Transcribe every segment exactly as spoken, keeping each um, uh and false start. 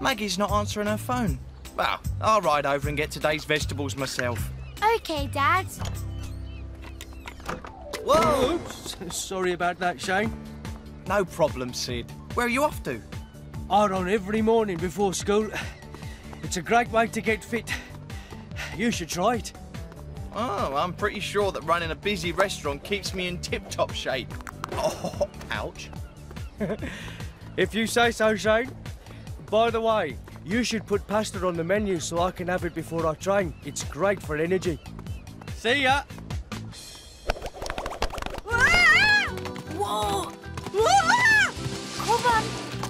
Maggie's not answering her phone. Well, I'll ride over and get today's vegetables myself. OK, Dad. Whoa! Sorry about that, Shane. No problem, Sid. Where are you off to? Out on every morning before school. It's a great way to get fit. You should try it. Oh, I'm pretty sure that running a busy restaurant keeps me in tip-top shape. Oh, ouch. If you say so, Shane. By the way, you should put pasta on the menu so I can have it before I train. It's great for energy. See ya. Whoa! Whoa! Come on.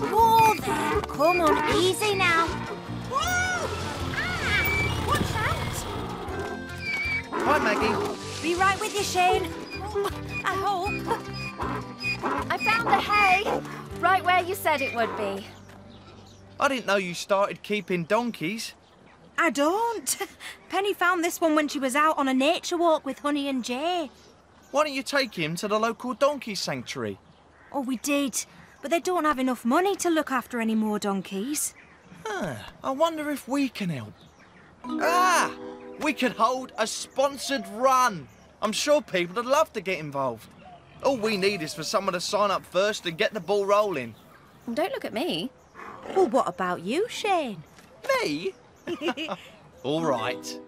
Whoa there. Come on, easy now. Whoa! Ah! What's that? Hi, Maggie. Be right with you, Shane. I hope. I found the hay right where you said it would be. I didn't know you started keeping donkeys. I don't. Penny found this one when she was out on a nature walk with Honey and Jay. Why don't you take him to the local donkey sanctuary? Oh, we did. But they don't have enough money to look after any more donkeys. Ah, I wonder if we can help. Ah! We could hold a sponsored run. I'm sure people would love to get involved. All we need is for someone to sign up first and get the ball rolling. Don't look at me. Well, what about you, Shane? Me? All right.